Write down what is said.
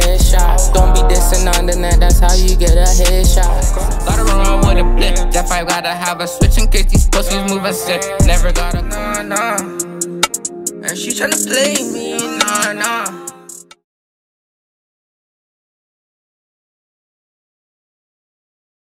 headshots. Don't be dissing on the net, that's how you get a headshot. Gotta run around with a blip. That fight gotta have a switch in case these pussies moving sick. Never gotta, nah, nah. And she tryna play me, nah, nah.